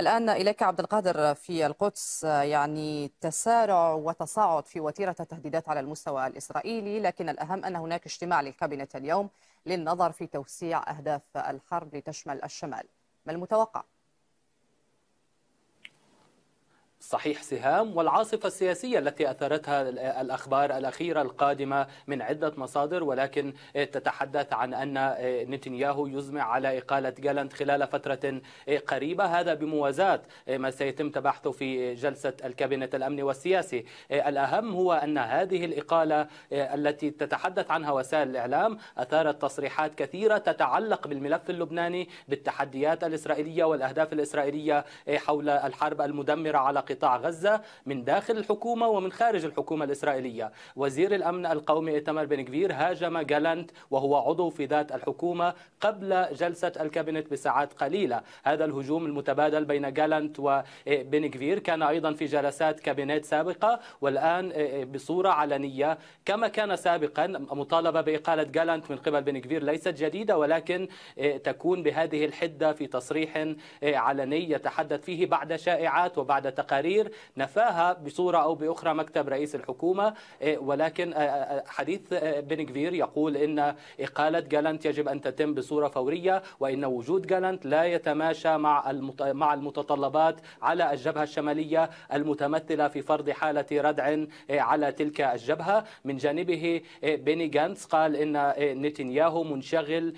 الآن إليك عبد القادر في القدس. يعني تسارع وتصاعد في وتيرة التهديدات على المستوى الإسرائيلي، لكن الأهم أن هناك اجتماع للكابينت اليوم للنظر في توسيع أهداف الحرب لتشمل الشمال. ما المتوقع؟ صحيح سهام، والعاصفة السياسية التي أثرتها الأخبار الأخيرة القادمة من عدة مصادر، ولكن تتحدث عن أن نتنياهو يزمع على إقالة غالانت خلال فترة قريبة، هذا بموازاة ما سيتم تبحثه في جلسة الكابينت الأمني والسياسي. الأهم هو أن هذه الإقالة التي تتحدث عنها وسائل الإعلام أثارت تصريحات كثيرة تتعلق بالملف اللبناني، بالتحديات الإسرائيلية والأهداف الإسرائيلية حول الحرب المدمرة على قطاع غزة من داخل الحكومة ومن خارج الحكومة الإسرائيلية. وزير الأمن القومي إيتمار بن غفير هاجم غالانت وهو عضو في ذات الحكومة قبل جلسة الكابينت بساعات قليلة. هذا الهجوم المتبادل بين غالانت وبن غفير كان أيضا في جلسات كابينت سابقة، والآن بصورة علنية كما كان سابقا. مطالبة بإقالة غالانت من قبل بن غفير ليست جديدة، ولكن تكون بهذه الحدة في تصريح علني يتحدث فيه بعد شائعات وبعد تقارير نفاها بصورة أو بأخرى مكتب رئيس الحكومة. ولكن حديث بن غفير يقول إن إقالة غالانت يجب أن تتم بصورة فورية، وإن وجود غالانت لا يتماشى مع المتطلبات على الجبهة الشمالية المتمثلة في فرض حالة ردع على تلك الجبهة. من جانبه بيني غانتس قال إن نتنياهو منشغل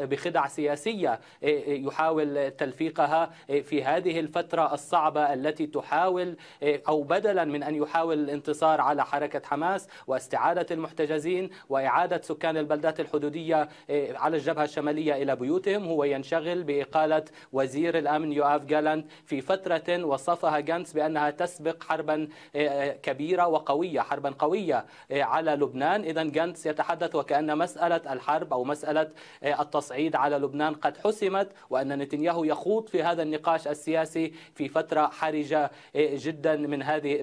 بخدع سياسية يحاول تلفيقها في هذه الفترة الصعبة التي تحاول، أو بدلا من أن يحاول الانتصار على حركة حماس واستعادة المحتجزين وإعادة سكان البلدات الحدودية على الجبهة الشمالية إلى بيوتهم، هو ينشغل بإقالة وزير الأمن يوآف غالانت في فترة وصفها غانتس بأنها تسبق حربا كبيرة وقوية، حربا قوية على لبنان. إذن غانتس يتحدث وكأن مسألة الحرب أو مسألة التصعيد على لبنان قد حسمت، وأن نتنياهو يخوض في هذا النقاش السياسي في فترة حرجة جدا من هذه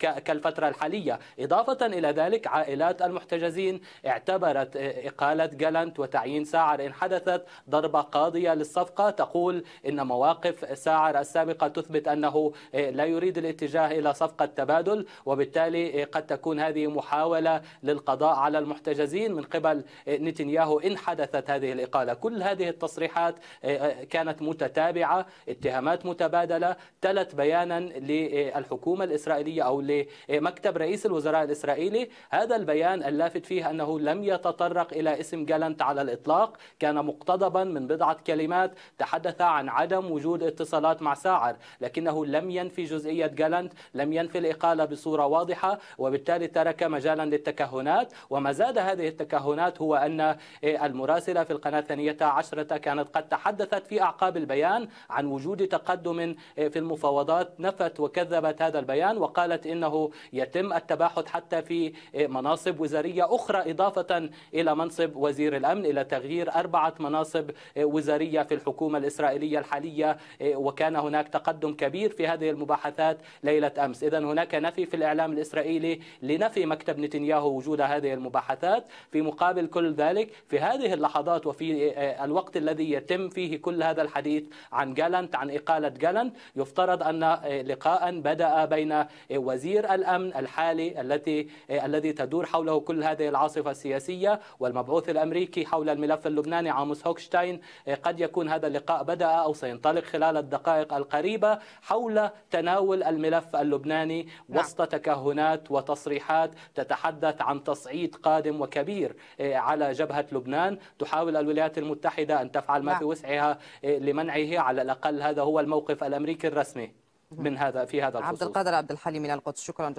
كالفترة الحالية. إضافة إلى ذلك، عائلات المحتجزين اعتبرت إقالة غالانت وتعيين ساعر إن حدثت ضربة قاضية للصفقة. تقول إن مواقف ساعر السابقة تثبت أنه لا يريد الاتجاه إلى صفقة تبادل، وبالتالي قد تكون هذه محاولة للقضاء على المحتجزين من قبل نتنياهو إن حدثت هذه الإقالة. كل هذه التصريحات كانت متتابعة، اتهامات متبادلة تلت بيانا للحكومة الإسرائيلية أو لمكتب رئيس الوزراء الإسرائيلي. هذا البيان اللافت فيه أنه لم يتطرق إلى اسم غالانت على الإطلاق، كان مقتضبا من بضعة كلمات تحدث عن عدم وجود اتصالات مع ساعر، لكنه لم ينفي جزئية غالانت، لم ينفي الإقالة بصورة واضحة، وبالتالي ترك مجالا للتكهنات. وما زاد هذه التكهنات هو أن المراسلة في القناة 12 كانت قد تحدثت في أعقاب البيان عن وجود تقدم في المفاوضات، نفت وكذبت هذا البيان وقالت إنه يتم التباحث حتى في مناصب وزارية أخرى إضافة إلى منصب وزير الأمن، إلى تغيير 4 مناصب وزارية في الحكومة الإسرائيلية الحالية، وكان هناك تقدم كبير في هذه المباحثات ليلة أمس. إذن هناك نفي في الإعلام الإسرائيلي لنفي مكتب نتنياهو وجود هذه المباحثات. في مقابل كل ذلك، في هذه اللحظات وفي الوقت الذي يتم فيه كل هذا الحديث عن غالانت، عن إقالة غالانت، يفترض أن لقاء بدأ بين وزير الأمن الحالي الذي تدور حوله كل هذه العاصفة السياسية والمبعوث الأمريكي حول الملف اللبناني عاموس هوكشتاين. قد يكون هذا اللقاء بدأ أو سينطلق خلال الدقائق القريبة حول تناول الملف اللبناني وسط تكهنات وتصريحات تتحدث عن تصعيد قادم وكبير على جبهة لبنان. تحاول الولايات المتحدة أن تفعل ما في وسعها لمنعه، على الأقل هذا هو الموقف الأمريكي الرسمي من هذا في هذا الخصوص. عبد القادر عبد الحليم من القدس، شكرا.